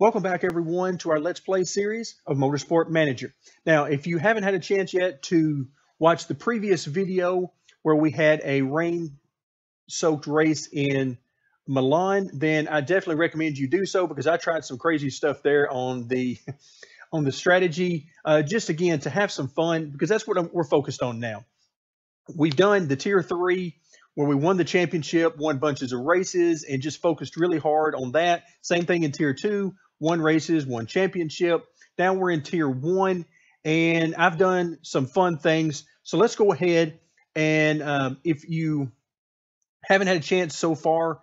Welcome back, everyone, to our Let's Play series of Motorsport Manager. Now, if you haven't had a chance yet to watch the previous video where we had a rain-soaked race in Milan, then I definitely recommend you do so because I tried some crazy stuff there on the strategy, just again to have some fun because that's what we're focused on now. We've done the Tier 3 where we won the championship, won bunches of races, and just focused really hard on that. Same thing in Tier 2. Won races, won championship. Now we're in Tier 1, and I've done some fun things. So let's go ahead, and if you haven't had a chance so far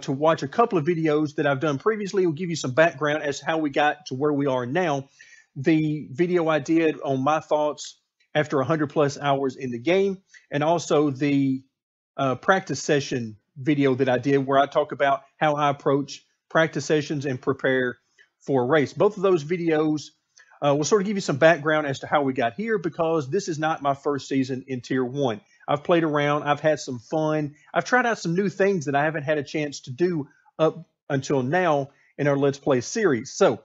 to watch a couple of videos that I've done previously, we'll give you some background as to how we got to where we are now. The video I did on my thoughts after 100-plus hours in the game, and also the practice session video that I did where I talk about how I approach practice sessions and prepare for a race. Both of those videos will sort of give you some background as to how we got here because this is not my first season in Tier 1. I've played around. I've had some fun. I've tried out some new things that I haven't had a chance to do up until now in our Let's Play series. So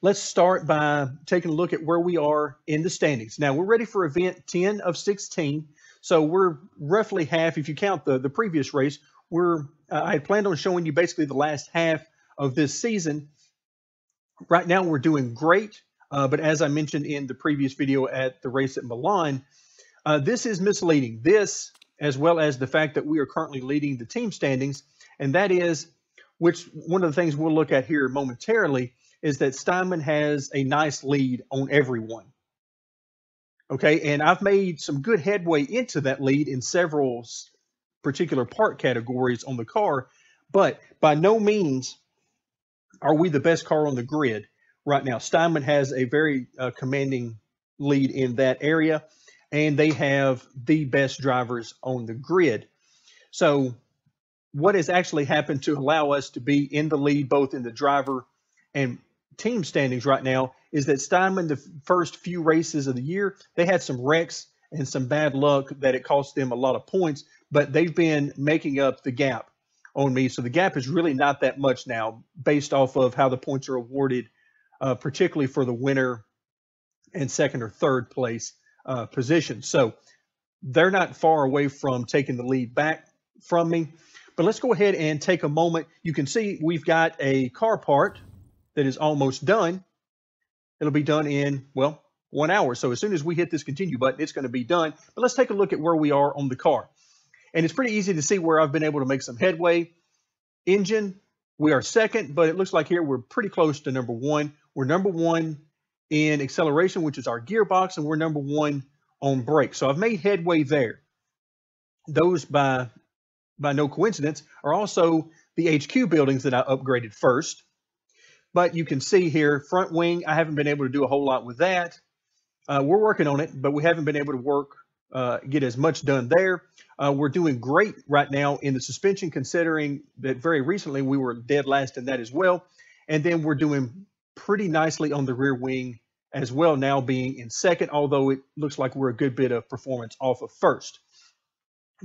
let's start by taking a look at where we are in the standings. Now, we're ready for event 10 of 16. So we're roughly half, if you count the previous race, I had planned on showing you basically the last half of this season. Right now we're doing great, but as I mentioned in the previous video at the race at Milan, this is misleading. This, as well as the fact that we are currently leading the team standings, and that is, which one of the things we'll look at here momentarily, is that Steinman has a nice lead on everyone. Okay, and I've made some good headway into that lead in several particular part categories on the car, but by no means are we the best car on the grid right now. Steinman has a very commanding lead in that area, and they have the best drivers on the grid. So what has actually happened to allow us to be in the lead both in the driver and team standings right now is that Steinman, the first few races of the year, they had some wrecks and some bad luck that it cost them a lot of points, but they've been making up the gap on me. So the gap is really not that much now based off of how the points are awarded, particularly for the winner and second or third place position. So they're not far away from taking the lead back from me. But let's go ahead and take a moment. You can see we've got a car part that is almost done. It'll be done in, well, 1 hour. So as soon as we hit this continue button, it's going to be done. But let's take a look at where we are on the car. And it's pretty easy to see where I've been able to make some headway. Engine, we are second, but it looks like here we're pretty close to number one. We're number one in acceleration, which is our gearbox, and we're number one on brake. So I've made headway there. Those, by no coincidence, are also the HQ buildings that I upgraded first. But you can see here, front wing, I haven't been able to do a whole lot with that. We're working on it, but we haven't been able to get as much done there. We're doing great right now in the suspension, considering that very recently we were dead last in that as well. And then we're doing pretty nicely on the rear wing as well, now being in second, although it looks like we're a good bit of performance off of first.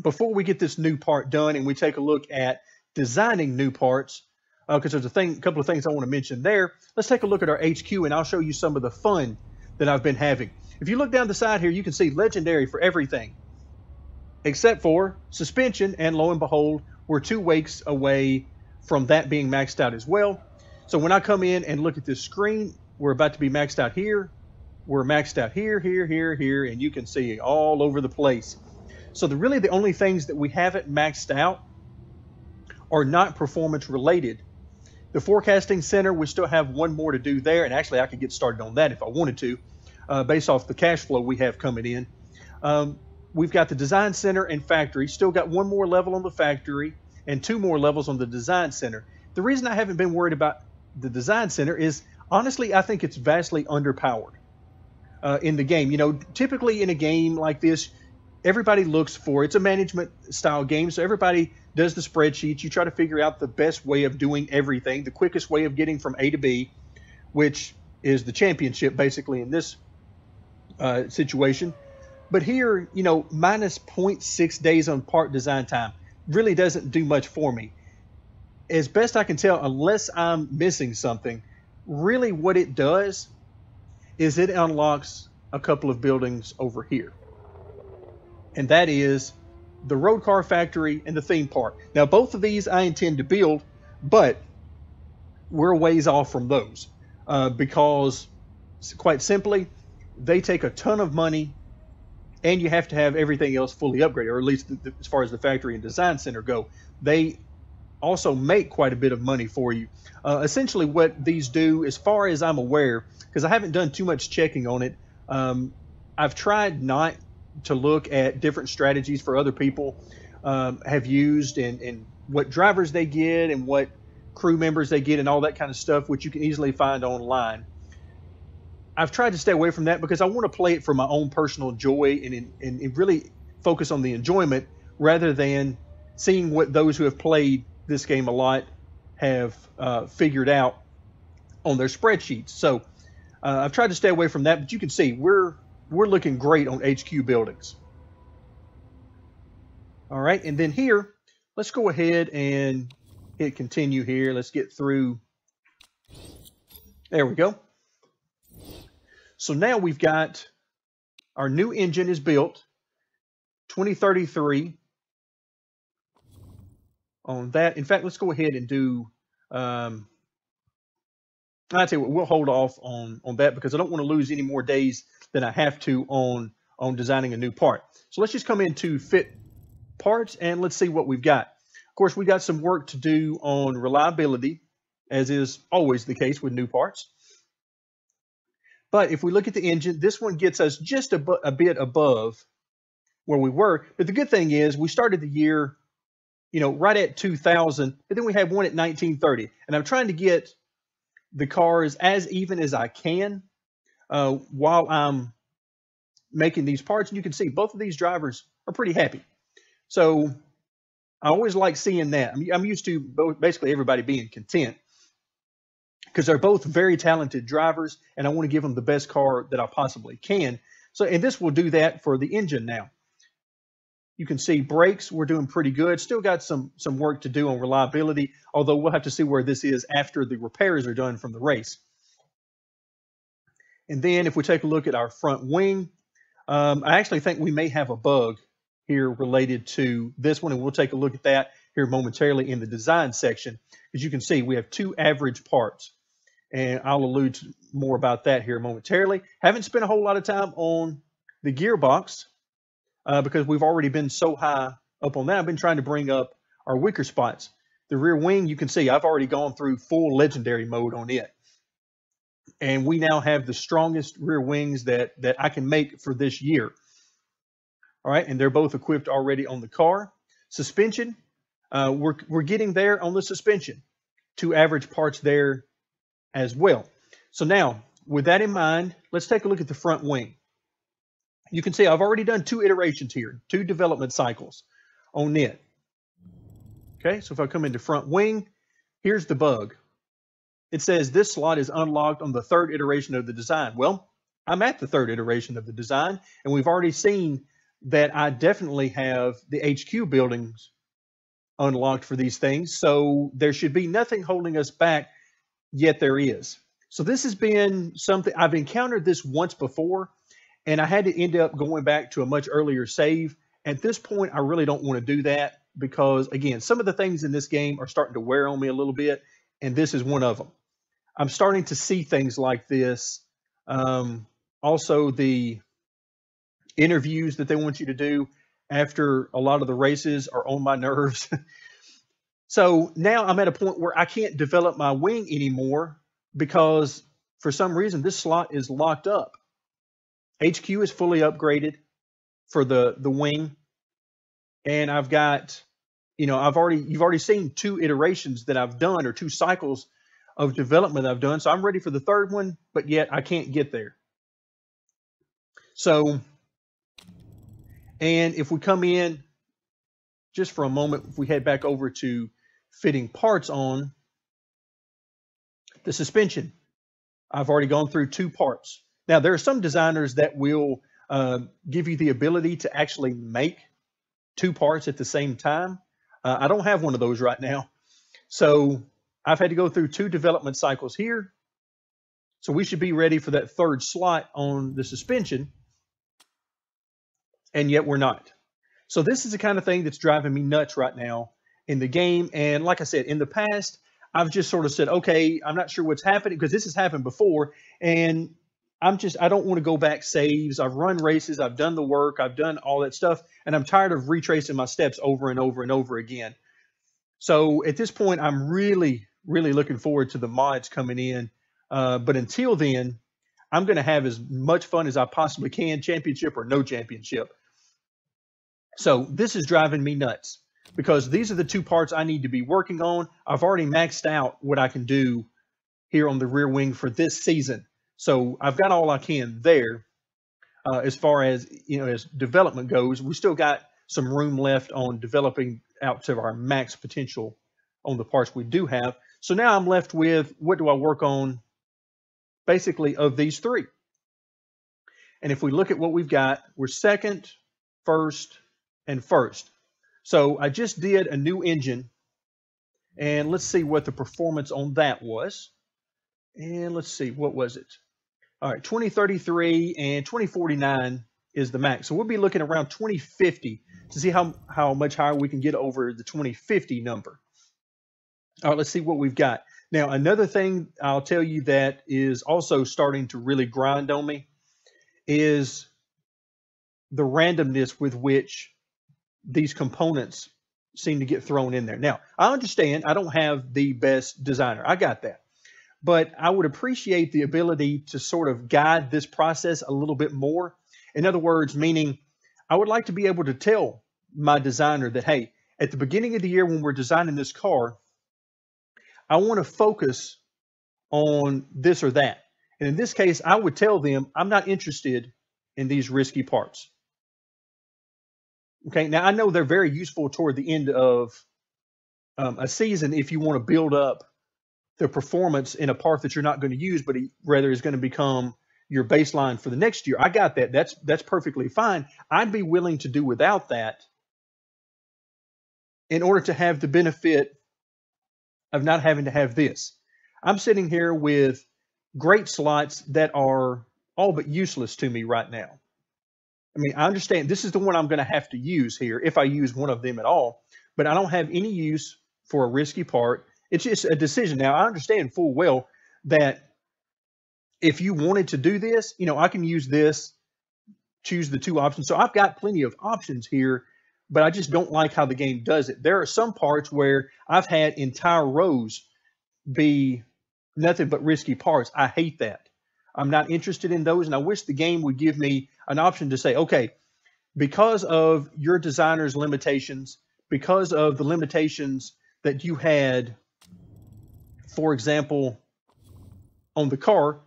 Before we get this new part done and we take a look at designing new parts, because there's a couple of things I want to mention there. Let's take a look at our HQ, and I'll show you some of the fun that I've been having. If you look down the side here, you can see legendary for everything, except for suspension, and lo and behold, we're 2 weeks away from that being maxed out as well. So when I come in and look at this screen, we're about to be maxed out here. We're maxed out here, here, here, here, and you can see it all over the place. So really the only things that we haven't maxed out are not performance related. The forecasting center, we still have one more to do there, and actually I could get started on that if I wanted to, based off the cash flow we have coming in. We've got the design center and factory, still got one more level on the factory and two more levels on the design center. The reason I haven't been worried about the design center is, honestly, I think it's vastly underpowered in the game. You know, typically in a game like this, everybody looks for, it's a management style game, so everybody does the spreadsheet. You try to figure out the best way of doing everything, the quickest way of getting from A to B, which is the championship basically in this situation. But here, you know, minus 0.6 days on part design time really doesn't do much for me. as best I can tell, unless I'm missing something, really what it does is it unlocks a couple of buildings over here. And that is the road car factory and the theme park. Now, both of these I intend to build, but we're a ways off from those because, quite simply, they take a ton of money and you have to have everything else fully upgraded, or at least as far as the factory and design center go. They also make quite a bit of money for you. Essentially what these do, as far as I'm aware, because I haven't done too much checking on it, I've tried not to look at different strategies for other people have used and what drivers they get and what crew members they get and all that kind of stuff, which you can easily find online. I've tried to stay away from that because I want to play it for my own personal joy and really focus on the enjoyment rather than seeing what those who have played this game a lot have figured out on their spreadsheets. So I've tried to stay away from that, but you can see we're looking great on HQ buildings. All right, and then here, let's go ahead and hit continue here. Let's get through. There we go. So now we've got our new engine is built, 2033 on that. In fact, let's go ahead and do, I tell you what, we'll hold off on that because I don't want to lose any more days than I have to on designing a new part. So let's just come into fit parts and let's see what we've got. Of course, we've got some work to do on reliability, as is always the case with new parts. But if we look at the engine, this one gets us just a bit above where we were. But the good thing is we started the year, you know, right at 2000, but then we had one at 1930. And I'm trying to get the cars as even as I can while I'm making these parts. And you can see both of these drivers are pretty happy. So I always like seeing that. I'm used to basically everybody being content, because they're both very talented drivers, and I want to give them the best car that I possibly can. So, and this will do that for the engine now. You can see brakes, we're doing pretty good. Still got some work to do on reliability, although we'll have to see where this is after the repairs are done from the race. And then if we take a look at our front wing, I actually think we may have a bug here related to this one, and we'll take a look at that here momentarily in the design section. As you can see, we have two average parts. And I'll allude to more about that here momentarily. Haven't spent a whole lot of time on the gearbox because we've already been so high up on that. I've been trying to bring up our weaker spots. The rear wing, you can see I've already gone through full legendary mode on it. And we now have the strongest rear wings that I can make for this year. All right, and they're both equipped already on the car. Suspension, we're getting there on the suspension. Two average parts there as well. So now, with that in mind, let's take a look at the front wing. You can see I've already done two iterations here, two development cycles on it. Okay, so if I come into front wing, here's the bug. It says this slot is unlocked on the third iteration of the design. Well, I'm at the third iteration of the design, and we've already seen that I definitely have the HQ buildings unlocked for these things, so there should be nothing holding us back. Yet there is. So this has been something I've encountered this once before, and I had to end up going back to a much earlier save. At this point, I really don't want to do that because, again, some of the things in this game are starting to wear on me a little bit, and this is one of them. I'm starting to see things like this. Also, the interviews that they want you to do after a lot of the races are on my nerves. So now I'm at a point where I can't develop my wing anymore because for some reason this slot is locked up. HQ is fully upgraded for the wing. And I've got, you know, you've already seen two iterations that I've done, or two cycles of development I've done. So I'm ready for the third one, but yet I can't get there. So, and if we come in, just for a moment, if we head back over to fitting parts on the suspension, I've already gone through two parts. Now, there are some designers that will give you the ability to actually make two parts at the same time. I don't have one of those right now. So I've had to go through 2 development cycles here. So we should be ready for that 3rd slot on the suspension. And yet we're not. So this is the kind of thing that's driving me nuts right now in the game. And like I said, in the past, I've just sort of said, okay, I'm not sure what's happening, because this has happened before. And I don't want to go back saves. I've run races. I've done the work. I've done all that stuff. And I'm tired of retracing my steps over and over and over again. So at this point, I'm really, really looking forward to the mods coming in. But until then, I'm going to have as much fun as I possibly can, championship or no championship. So this is driving me nuts, because these are the 2 parts I need to be working on. I've already maxed out what I can do here on the rear wing for this season. So I've got all I can there. As far as, as development goes, we still got some room left on developing out to our max potential on the parts we do have. So now I'm left with, what do I work on basically of these 3? And if we look at what we've got, we're 2nd, 1st, and 1st. So I just did a new engine, and let's see what the performance on that was. And let's see, what was it? All right, 2033 and 2049 is the max. So we'll be looking around 2050 to see how much higher we can get over the 2050 number. All right, let's see what we've got. Now, another thing I'll tell you that is also starting to really grind on me is the randomness with which these components seem to get thrown in there. Now, I understand I don't have the best designer. I got that. But I would appreciate the ability to sort of guide this process a little bit more. In other words, meaning I would like to be able to tell my designer that, hey, at the beginning of the year when we're designing this car, I want to focus on this or that. And in this case, I would tell them I'm not interested in these risky parts. Okay, now I know they're very useful toward the end of a season if you want to build up the performance in a part that you're not going to use, but rather is going to become your baseline for the next year. I got that. That's perfectly fine. I'd be willing to do without that in order to have the benefit of not having to have this. I'm sitting here with great slots that are all but useless to me right now. I mean, I understand this is the one I'm going to have to use here if I use one of them at all, but I don't have any use for a risky part. It's just a decision. Now, I understand full well that if you wanted to do this, I can use this, choose the 2 options. So I've got plenty of options here, but I just don't like how the game does it. There are some parts where I've had entire rows be nothing but risky parts. I hate that. I'm not interested in those, and I wish the game would give me an option to say, okay, because of your designer's limitations, because of the limitations that you had, for example, on the car,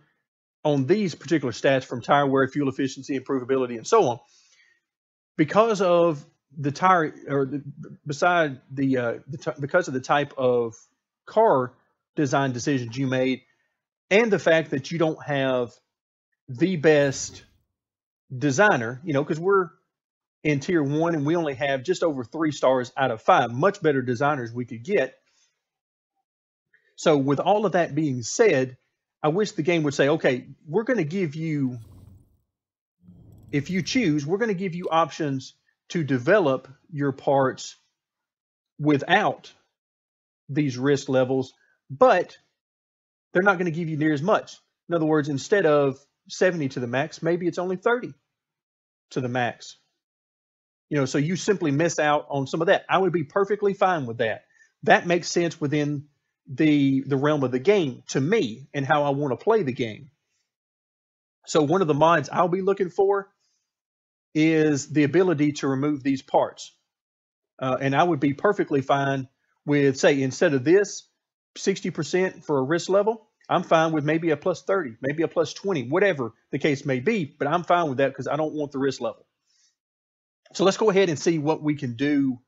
on these particular stats from tire wear, fuel efficiency, improvability, and so on, because of the tire, or because of the type of car design decisions you made, and the fact that you don't have the best designer, because we're in tier 1 and we only have just over 3 stars out of 5, much better designers we could get. So with all of that being said, I wish the game would say, okay, we're going to give you, if you choose, we're going to give you options to develop your parts without these risk levels, but they're not going to give you near as much. In other words, instead of 70 to the max, maybe it's only 30 to the max. So you simply miss out on some of that. I would be perfectly fine with that. That makes sense within the realm of the game to me and how I want to play the game. So one of the mods I'll be looking for is the ability to remove these parts. And I would be perfectly fine with, say, instead of this 60% for a risk level, I'm fine with maybe a plus 30, maybe a plus 20, whatever the case may be, but I'm fine with that because I don't want the risk level. So let's go ahead and see what we can do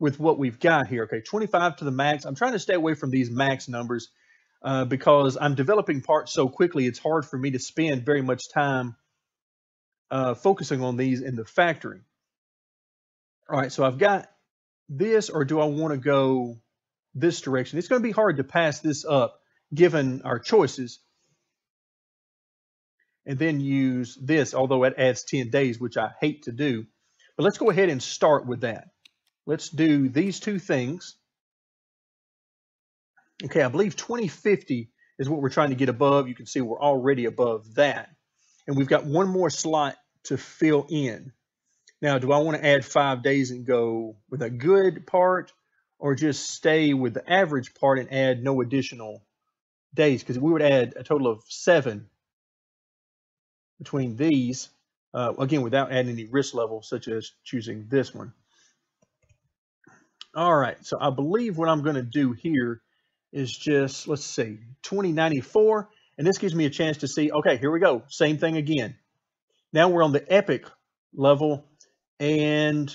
with what we've got here. Okay, 25 to the max. I'm trying to stay away from these max numbers because I'm developing parts so quickly, it's hard for me to spend very much time focusing on these in the factory. All right, so I've got this, or do I want to go this direction. It's going to be hard to pass this up given our choices. And then use this, although it adds 10 days, which I hate to do. But let's go ahead and start with that. Let's do these two things. Okay, I believe 2050 is what we're trying to get above. You can see we're already above that. And we've got one more slot to fill in. Now, do I want to add 5 days and go with a good part, or just stay with the average part and add no additional days? Because we would add a total of 7 between these, again, without adding any risk level, such as choosing this one. All right, so I believe what I'm going to do here is just, let's see, 2094, and this gives me a chance to see, okay, here we go, same thing again. Now we're on the epic level, and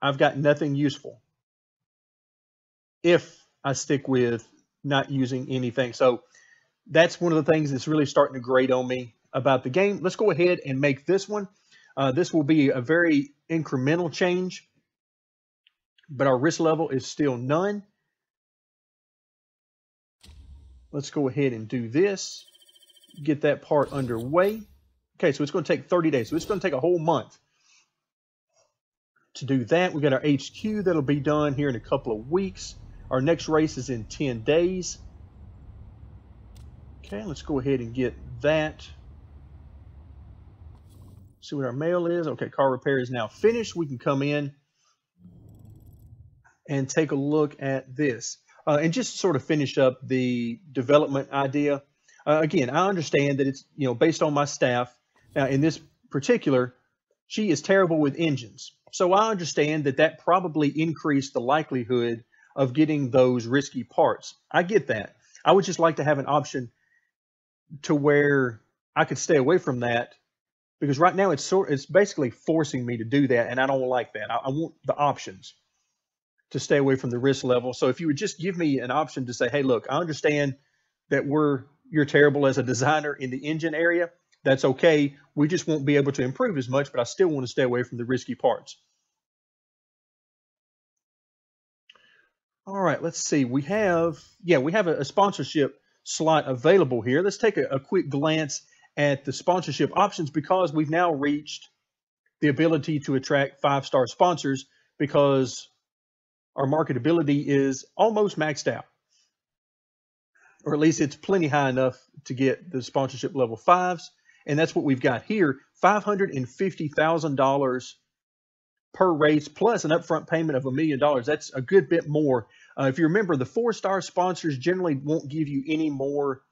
I've got nothing useful if I stick with not using anything. So that's one of the things that's really starting to grate on me about the game. Let's go ahead and make this one. This will be a very incremental change, but our risk level is still none. Let's go ahead and do this, get that part underway. Okay, so it's going to take 30 days. So it's going to take a whole month to do that. We've got our HQ that'll be done here in a couple of weeks. Our next race is in 10 days. Okay, let's go ahead and get that. See what our mail is. Okay, car repair is now finished. We can come in and take a look at this. And just sort of finish up the development idea. Again, I understand that it's, you know, based on my staff. Now, in this particular, she is terrible with engines. So I understand that that probably increased the likelihood of getting those risky parts. I get that. I would just like to have an option to where I could stay away from that, because right now it's basically forcing me to do that, and I don't like that. I want the options to stay away from the risk level. So if you would just give me an option to say, hey, look, I understand that you're terrible as a designer in the engine area. That's okay. We just won't be able to improve as much, but I still want to stay away from the risky parts. All right, let's see. We have, yeah, we have a sponsorship slot available here. Let's take a quick glance at the sponsorship options, because we've now reached the ability to attract 5-star sponsors, because our marketability is almost maxed out, or at least it's plenty high enough to get the sponsorship level 5s. And that's what we've got here, $550,000 per race, plus an upfront payment of $1 million. That's a good bit more. If you remember, the 4-star sponsors generally won't give you any more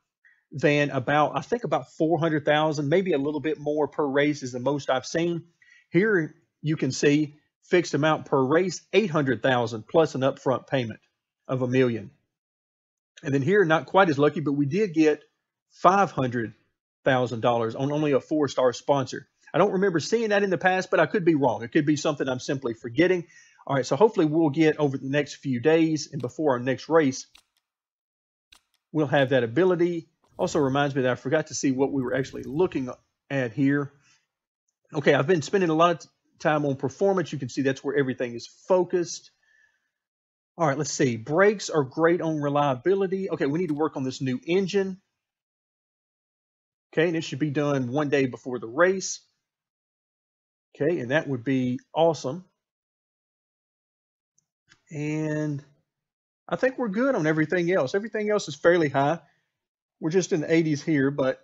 than about, I think about 400,000, maybe a little bit more per race is the most I've seen. Here you can see fixed amount per race, 800,000 plus an upfront payment of $1 million. And then here, not quite as lucky, but we did get $500,000 on only a 4-star sponsor. I don't remember seeing that in the past, but I could be wrong. It could be something I'm simply forgetting. All right, so hopefully we'll get over the next few days and before our next race, we'll have that ability. Also reminds me that I forgot to see what we were actually looking at here. Okay, I've been spending a lot of time on performance. You can see that's where everything is focused. All right, let's see. Brakes are great on reliability. Okay, we need to work on this new engine. Okay, and it should be done one day before the race. Okay, and that would be awesome. And I think we're good on everything else. Everything else is fairly high. We're just in the 80s here, but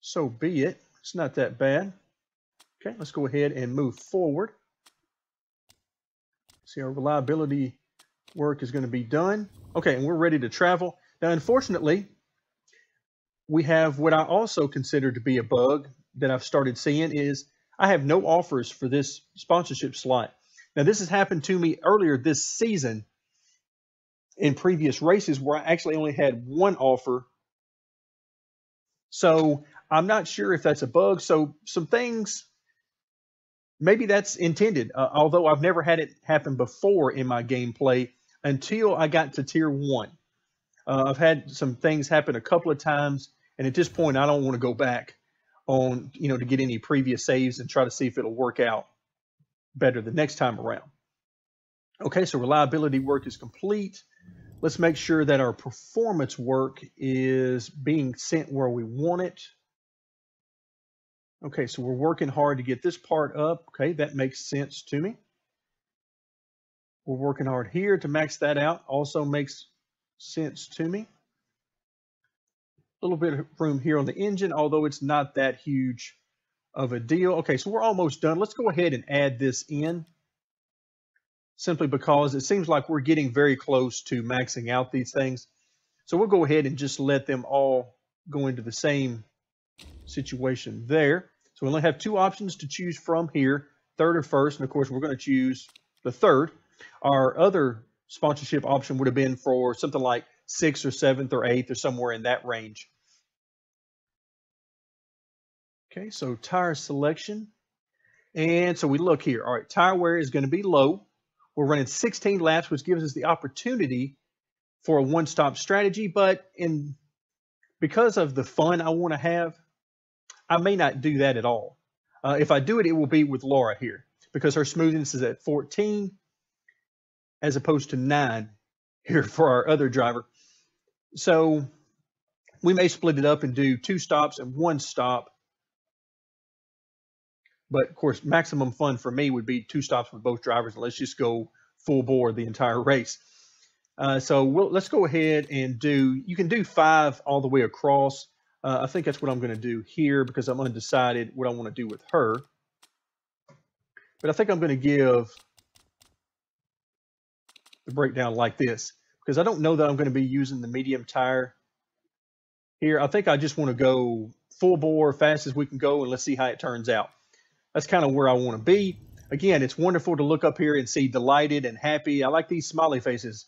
so be it. It's not that bad. Okay, let's go ahead and move forward. See, our reliability work is going to be done. Okay, and we're ready to travel. Now, unfortunately, we have what I also consider to be a bug that I've started seeing is I have no offers for this sponsorship slot. Now, this has happened to me earlier this season in previous races where I actually only had one offer. So I'm not sure if that's a bug. So some things, maybe that's intended, although I've never had it happen before in my gameplay until I got to Tier 1. I've had some things happen a couple of times, and at this point, I don't want to go back on, you know, to get any previous saves and try to see if it'll work out better the next time around. Okay, so reliability work is complete. Let's make sure that our performance work is being sent where we want it. Okay, so we're working hard to get this part up. Okay, that makes sense to me. We're working hard here to max that out. Also makes sense to me. A little bit of room here on the engine, although it's not that huge of a deal. Okay, so we're almost done. Let's go ahead and add this in, simply because it seems like we're getting very close to maxing out these things. So we'll go ahead and just let them all go into the same situation there. So we only have two options to choose from here, third or first, and of course we're going to choose the third. Our other sponsorship option would have been for something like 6th or 7th or 8th or somewhere in that range. Okay, so tire selection. And so we look here. All right, tire wear is going to be low. We're running 16 laps, which gives us the opportunity for a one-stop strategy. But because of the fun I want to have, I may not do that at all. If I do it, it will be with Laura here because her smoothness is at 14 as opposed to 9 here for our other driver. So we may split it up and do 2 stops and 1 stop. But of course, maximum fun for me would be 2 stops with both drivers. And let's just go full bore the entire race. So let's go ahead and do, you can do 5 all the way across. I think that's what I'm going to do here because I'm undecided what I want to do with her. But I think I'm going to give the breakdown like this because I don't know that I'm going to be using the medium tire here. I think I just want to go full bore, fast as we can go, and let's see how it turns out. That's kind of where I want to be. Again, it's wonderful to look up here and see delighted and happy. I like these smiley faces.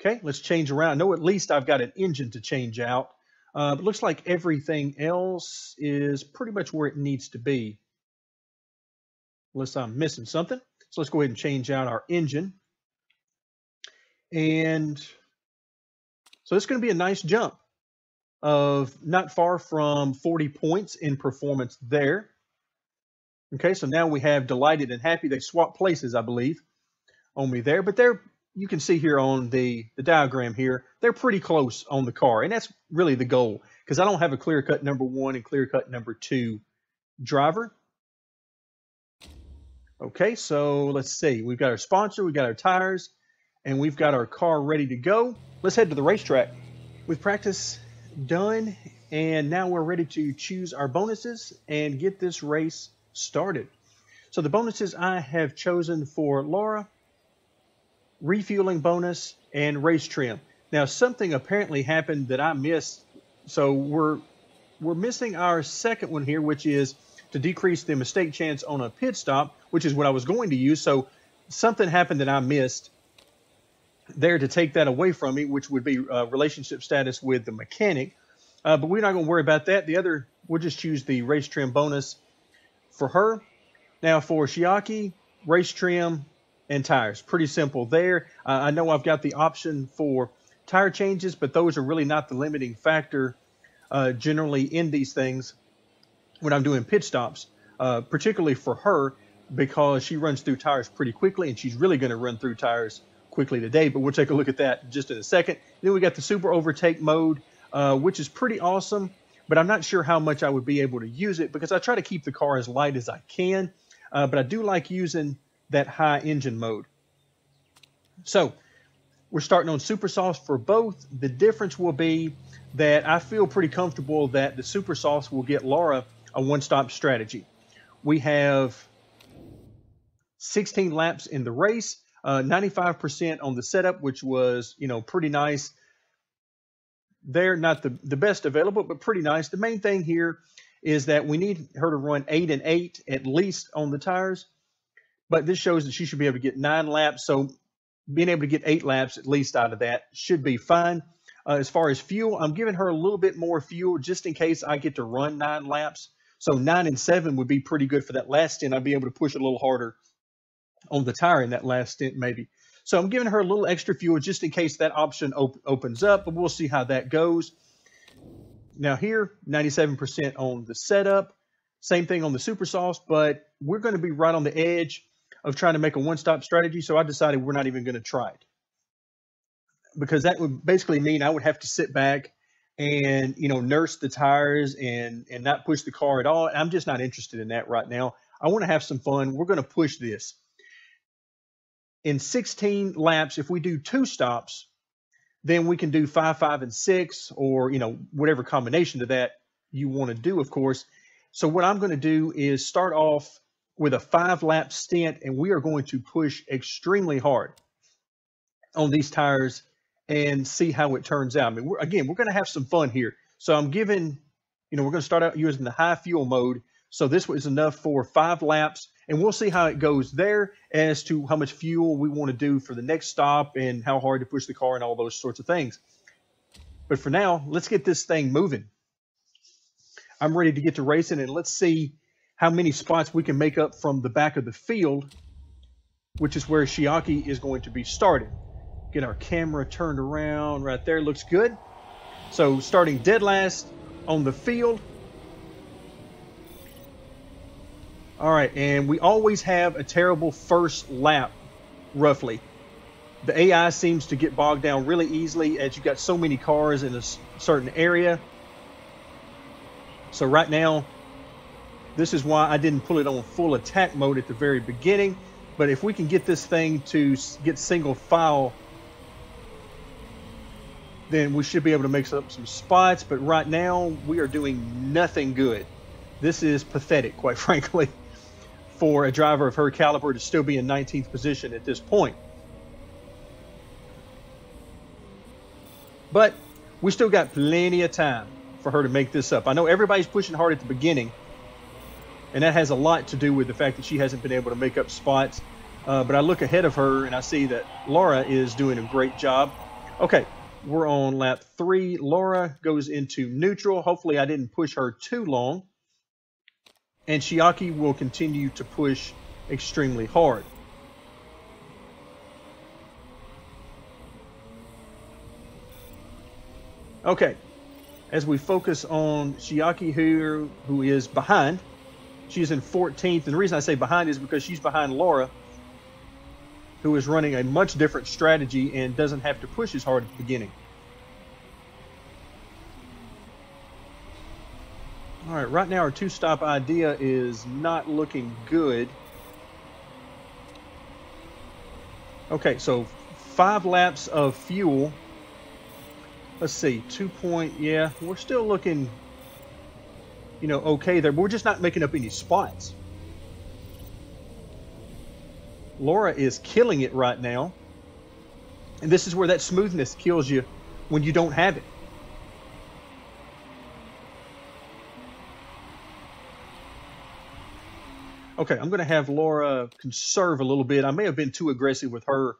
Okay, let's change around. I know at least I've got an engine to change out. But it looks like everything else is pretty much where it needs to be. Unless I'm missing something. So let's go ahead and change out our engine. And so it's going to be a nice jump of not far from 40 points in performance there. Okay, so now we have delighted and happy. They swap places, I believe, on me there. But they're, you can see here on the diagram here, they're pretty close on the car. And that's really the goal because I don't have a clear-cut number 1 and clear-cut number 2 driver. Okay, so let's see. We've got our sponsor, we've got our tires, and we've got our car ready to go. Let's head to the racetrack. With practice done, and now we're ready to choose our bonuses and get this race started. So the bonuses I have chosen for Laura, refueling bonus and race trim. Now something apparently happened that I missed, so we're missing our second one here, which is to decrease the mistake chance on a pit stop, which is what I was going to use. So something happened that I missed there to take that away from me, which would be relationship status with the mechanic. But we're not going to worry about that. The other, we'll just choose the race trim bonus for her. Now for Shiaki, race trim and tires. Pretty simple there. I know I've got the option for tire changes, but those are really not the limiting factor generally in these things when I'm doing pit stops, particularly for her because she runs through tires pretty quickly and she's really going to run through tires quickly today, but we'll take a look at that just in a second. Then we got the super overtake mode, which is pretty awesome, but I'm not sure how much I would be able to use it because I try to keep the car as light as I can, but I do like using that high engine mode. So we're starting on super sauce for both. The difference will be that I feel pretty comfortable that the super sauce will get Laura a one-stop strategy. We have 16 laps in the race. 95% on the setup, which was, you know, pretty nice. They're not the best available, but pretty nice. The main thing here is that we need her to run 8 and 8 at least on the tires, but this shows that she should be able to get 9 laps. So being able to get 8 laps at least out of that should be fine. As far as fuel, I'm giving her a little bit more fuel just in case I get to run 9 laps. So 9 and 7 would be pretty good for that last stint. I'd be able to push a little harder on the tire in that last stint maybe. So I'm giving her a little extra fuel just in case that option opens up, but we'll see how that goes. Now here, 97% on the setup. Same thing on the super sauce, but we're going to be right on the edge of trying to make a one-stop strategy, so I decided we're not even going to try it, because that would basically mean I would have to sit back and, you know, nurse the tires and not push the car at all. And I'm just not interested in that right now. I want to have some fun. We're going to push this. In 16 laps, if we do 2 stops, then we can do 5, 5, and 6, or, you know, whatever combination of that you want to do, of course. So what I'm going to do is start off with a 5-lap stint, and we are going to push extremely hard on these tires and see how it turns out. I mean, we're going to have some fun here. So I'm giving, you know, we're going to start out using the high fuel mode. So this was enough for 5 laps, and we'll see how it goes there as to how much fuel we want to do for the next stop and how hard to push the car and all those sorts of things. But for now, let's get this thing moving. I'm ready to get to racing, and let's see how many spots we can make up from the back of the field, which is where Shiaki is going to be starting. Get our camera turned around right there. Looks good. So starting dead last on the field. All right, and we always have a terrible first lap, roughly. The AI seems to get bogged down really easily as you've got so many cars in a certain area. So right now, this is why I didn't pull it on full attack mode at the very beginning. But if we can get this thing to get single file, then we should be able to mix up some spots. But right now, we are doing nothing good. This is pathetic, quite frankly, for a driver of her caliber to still be in 19th position at this point. But we still got plenty of time for her to make this up. I know everybody's pushing hard at the beginning, and that has a lot to do with the fact that she hasn't been able to make up spots. But I look ahead of her and I see that Laura is doing a great job. Okay, we're on lap 3. Laura goes into neutral. Hopefully I didn't push her too long. And Shiaki will continue to push extremely hard. Okay, as we focus on Shiaki here, who is behind, she's in 14th. And the reason I say behind is because she's behind Laura, who is running a much different strategy and doesn't have to push as hard at the beginning. All right, right now our 2-stop idea is not looking good. Okay, so 5 laps of fuel. Let's see, 2 point, yeah, we're still looking, you know, okay there, but we're just not making up any spots. Laura is killing it right now, and this is where that smoothness kills you when you don't have it. Okay, I'm going to have Laura conserve a little bit. I may have been too aggressive with her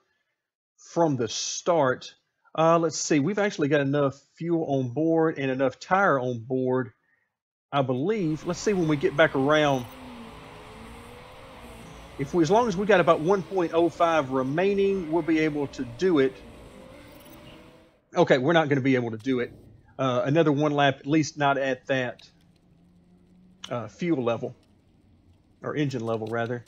from the start. Let's see, we've actually got enough fuel on board and enough tire on board, I believe. Let's see when we get back around. As long as we got about 1.05 remaining, we'll be able to do it. Okay, we're not going to be able to do it. Another 1 lap, at least not at that fuel level, or engine level rather.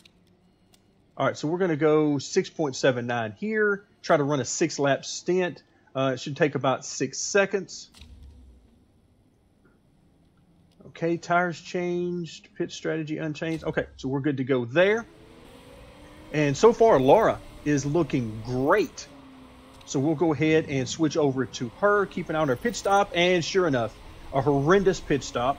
All right, so we're going to go 6.79 here. Try to run a 6-lap stint. It should take about 6 seconds. Okay, tires changed, pit strategy unchanged. Okay, so we're good to go there. And so far, Laura is looking great. So we'll go ahead and switch over to her, keep an eye on her pit stop, and sure enough, a horrendous pit stop.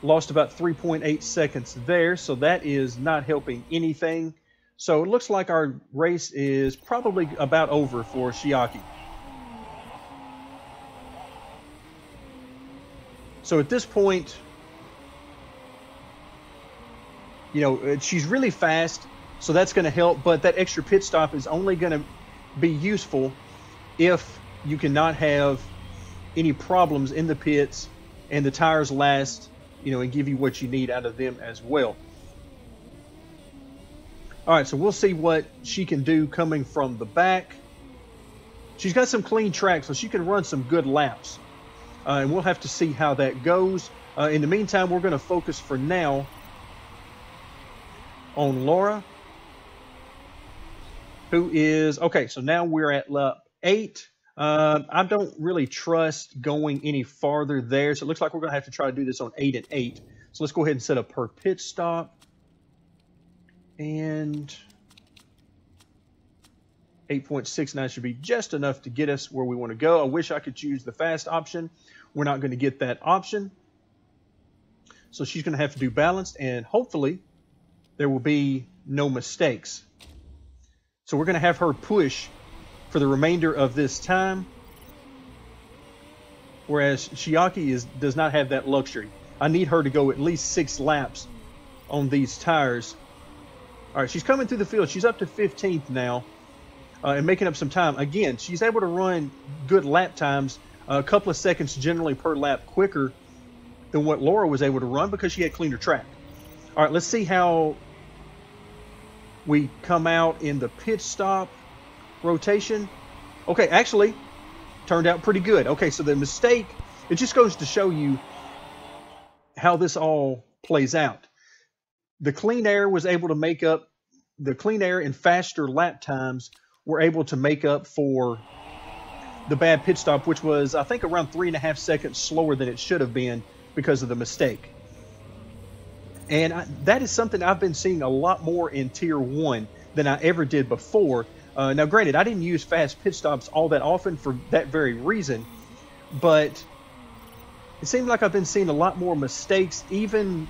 Lost about 3.8 seconds there, so that is not helping anything. So it looks like our race is probably about over for Shiaki. So at this point, you know, she's really fast, so that's going to help. But that extra pit stop is only going to be useful if you cannot have any problems in the pits and the tires last, you know, and give you what you need out of them as well. All right, so we'll see what she can do coming from the back. She's got some clean tracks, so she can run some good laps. And we'll have to see how that goes. In the meantime, we're going to focus for now on Laura. who is, okay, so now we're at lap 8. I don't really trust going any farther there, so it looks like we're going to have to try to do this on 8 and 8. So let's go ahead and set up her pit stop. And 8.69 should be just enough to get us where we want to go. I wish I could choose the fast option. We're not going to get that option. So she's going to have to do balanced, and hopefully there will be no mistakes. So we're going to have her push for the remainder of this time, whereas Shiaki does not have that luxury. I need her to go at least 6 laps on these tires. All right, she's coming through the field. She's up to 15th now and making up some time. Again, she's able to run good lap times, a couple of seconds generally per lap quicker than what Laura was able to run because she had cleaner track. All right, let's see how we come out in the pit stop rotation. Okay, actually turned out pretty good. Okay, so the mistake, it just goes to show you how this all plays out. The clean air was able to make up, the clean air and faster lap times were able to make up for the bad pit stop, which was, I think, around 3.5 seconds slower than it should have been because of the mistake. And that is something I've been seeing a lot more in Tier 1 than I ever did before. Now, granted, I didn't use fast pit stops all that often for that very reason, but it seemed like I've been seeing a lot more mistakes, even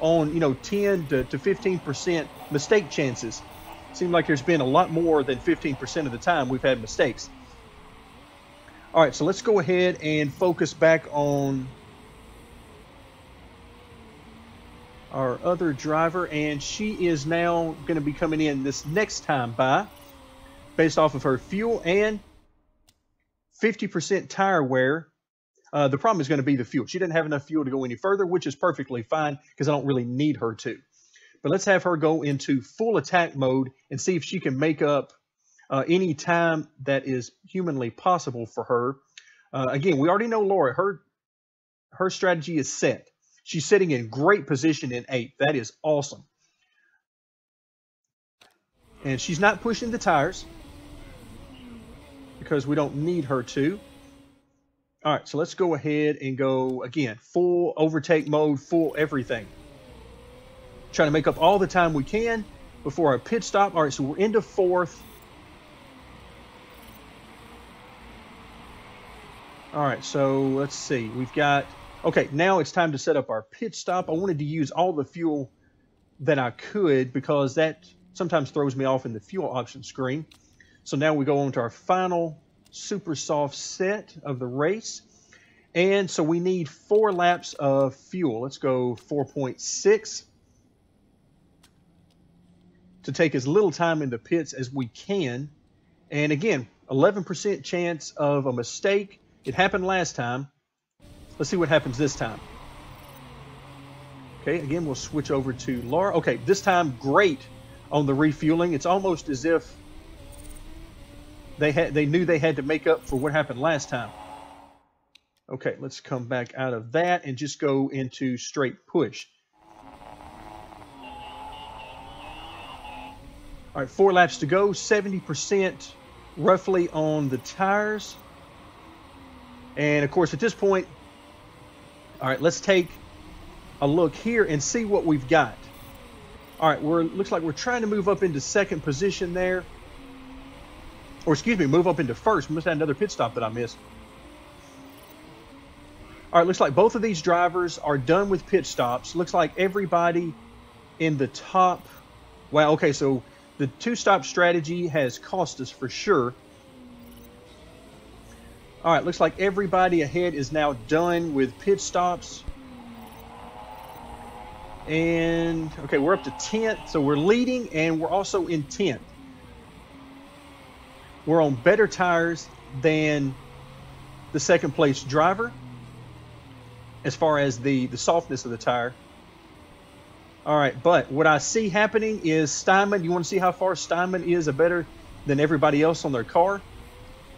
on, 10 to 15% mistake chances. It seemed like there's been a lot more than 15% of the time we've had mistakes. All right, so let's go ahead and focus back on our other driver, and she is now going to be coming in this next time by, based off of her fuel and 50% tire wear. The problem is going to be the fuel. She didn't have enough fuel to go any further, which is perfectly fine because I don't really need her to. But let's have her go into full attack mode and see if she can make up any time that is humanly possible for her. Again, we already know Laura. Her strategy is set. She's sitting in great position in 8th. That is awesome. And she's not pushing the tires because we don't need her to. All right, so let's go ahead and go, again, full overtake mode, full everything. Trying to make up all the time we can before our pit stop. All right, so we're into 4th. All right, so let's see. We've got, okay, now it's time to set up our pit stop. I wanted to use all the fuel that I could because that sometimes throws me off in the fuel option screen. So now we go on to our final super soft set of the race, and so we need 4 laps of fuel. Let's go 4.6 to take as little time in the pits as we can. And again, 11% chance of a mistake. It happened last time. Let's see what happens this time. Okay, again, we'll switch over to Laura. Okay, this time great on the refueling. It's almost as if they knew they had to make up for what happened last time. Okay, let's come back out of that and just go into straight push. All right, 4 laps to go, 70% roughly on the tires. And, of course, at this point, all right, let's take a look here and see what we've got. All right, looks like we're trying to move up into 2nd position there. Or excuse me, move up into 1st. We must have another pit stop that I missed. All right, looks like both of these drivers are done with pit stops. Looks like everybody in the top. Wow, okay, so the 2-stop strategy has cost us for sure. All right, looks like everybody ahead is now done with pit stops. And, okay, we're up to 10th, so we're leading, and we're also in 10th. We're on better tires than the second-place driver as far as the softness of the tire. All right, but what I see happening is Steinman. You want to see how far Steinman is better than everybody else on their car?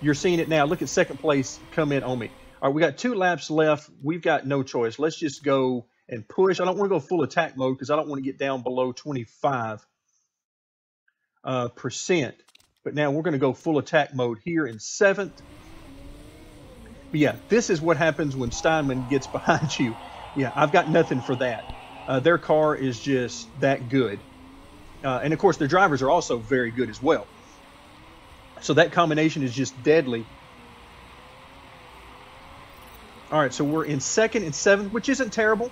You're seeing it now. Look at second place come in on me. All right, we got 2 laps left. We've got no choice. Let's just go and push. I don't want to go full attack mode because I don't want to get down below 25%. But now we're going to go full attack mode here in 7th. But yeah, this is what happens when Steinman gets behind you. Yeah, I've got nothing for that. Their car is just that good. And of course, their drivers are also very good as well. So that combination is just deadly. All right, so we're in 2nd and 7th, which isn't terrible.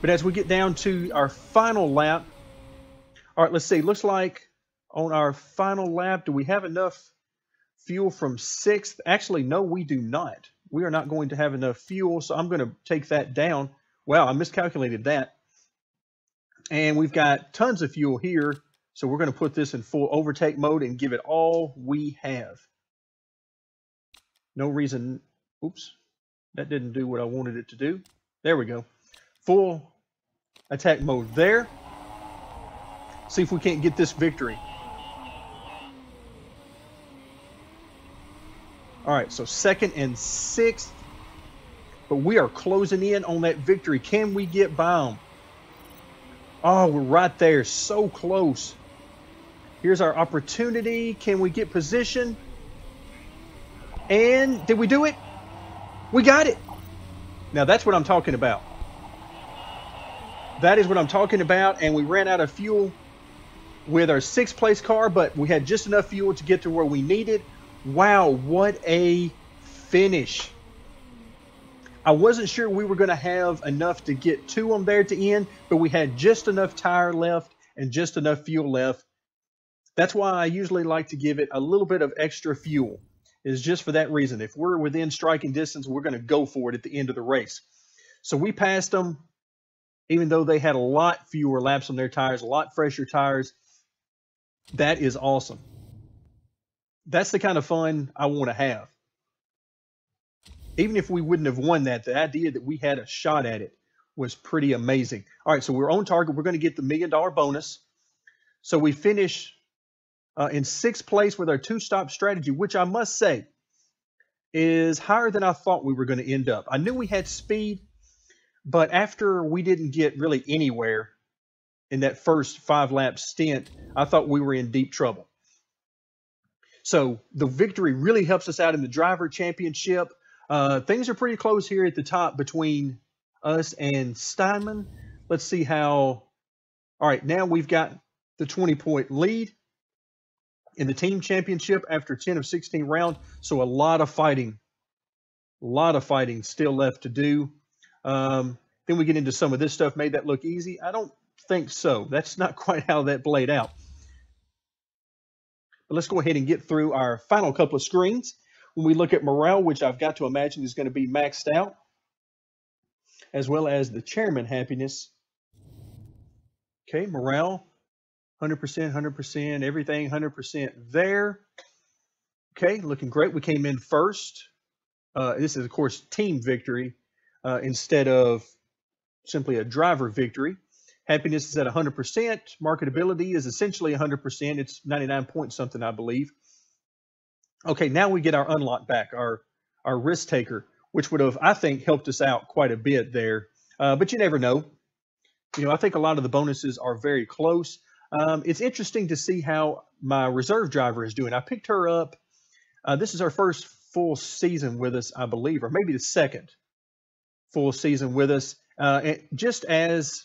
But as we get down to our final lap, all right, let's see. Looks like on our final lap, do we have enough fuel from 6th? Actually, no, we do not. We are not going to have enough fuel, so I'm going to take that down. Wow, I miscalculated that. And we've got tons of fuel here, so we're going to put this in full overtake mode and give it all we have. No reason. Oops, that didn't do what I wanted it to do. There we go. Full attack mode there. See if we can't get this victory. All right, so 2nd and 6th. But we are closing in on that victory. Can we get by them? Oh, we're right there. So close. Here's our opportunity. Can we get position? And did we do it? We got it. Now, that's what I'm talking about. That is what I'm talking about. And we ran out of fuel with our 6th place car, but we had just enough fuel to get to where we needed. Wow, what a finish. I wasn't sure we were going to have enough to get to them there at the end, but we had just enough tire left and just enough fuel left. That's why I usually like to give it a little bit of extra fuel, is just for that reason. If we're within striking distance, we're going to go for it at the end of the race. So we passed them, even though they had a lot fewer laps on their tires, a lot fresher tires. That is awesome. That's the kind of fun I want to have. Even if we wouldn't have won that, the idea that we had a shot at it was pretty amazing. All right, so we're on target. We're going to get the $1 million bonus. So we finish in 6th place with our two-stop strategy, which I must say is higher than I thought we were going to end up. I knew we had speed, but after we didn't get really anywhere in that first 5-lap stint, I thought we were in deep trouble. So the victory really helps us out in the driver championship. Things are pretty close here at the top between us and Steinman. Let's see how. All right, now we've got the 20-point lead in the team championship after 10 of 16 rounds. So a lot of fighting still left to do. Then we get into some of this stuff. Made that look easy? I don't think so. That's not quite how that played out. But let's go ahead and get through our final couple of screens. When we look at morale, which I've got to imagine is going to be maxed out, as well as the chairman happiness. Okay, morale, 100%, 100%, everything 100% there. Okay, looking great. We came in first. This is, of course, team victory instead of simply a driver victory. Happiness is at 100%. Marketability is essentially 100%. It's 99 point something, I believe. Okay, now we get our unlock back, our risk taker, which would have, I think, helped us out quite a bit there. But you never know. You know, I think a lot of the bonuses are very close. It's interesting to see how my reserve driver is doing. I picked her up. This is her first full season with us, I believe, or maybe the second full season with us, just as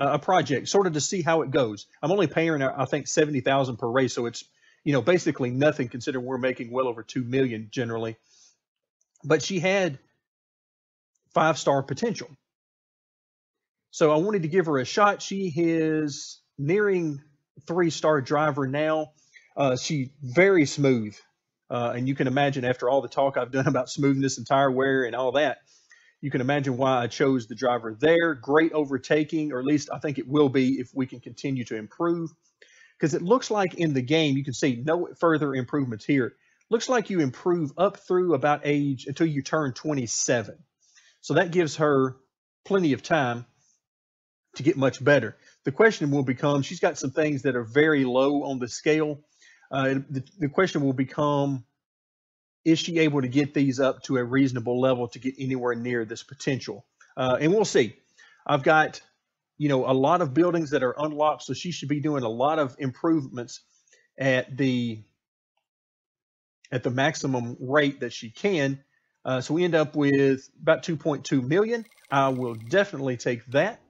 a project, sort of to see how it goes. I'm only paying her, I think, $70,000 per race, so it's, you know, basically nothing, considering we're making well over $2 million generally. But she had 5-star potential. So I wanted to give her a shot. She is nearing 3-star driver now. She's very smooth. And you can imagine, after all the talk I've done about smoothness and tire wear and all that, you can imagine why I chose the driver there. Great overtaking, or at least I think it will be if we can continue to improve. Because it looks like in the game, you can see no further improvements here. Looks like you improve up through about age until you turn 27. So that gives her plenty of time to get much better. The question will become, she's got some things that are very low on the scale. The question will become, is she able to get these up to a reasonable level to get anywhere near this potential? And we'll see. I've got, you know, a lot of buildings that are unlocked, so she should be doing a lot of improvements at the maximum rate that she can. So we end up with about 2.2 million. I will definitely take that.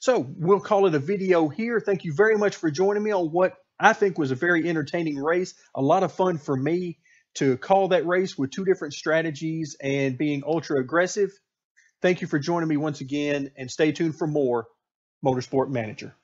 So we'll call it a video here. Thank you very much for joining me on what I think was a very entertaining race. A lot of fun for me to call that race with two different strategies and being ultra aggressive. Thank you for joining me once again, and stay tuned for more Motorsport Manager.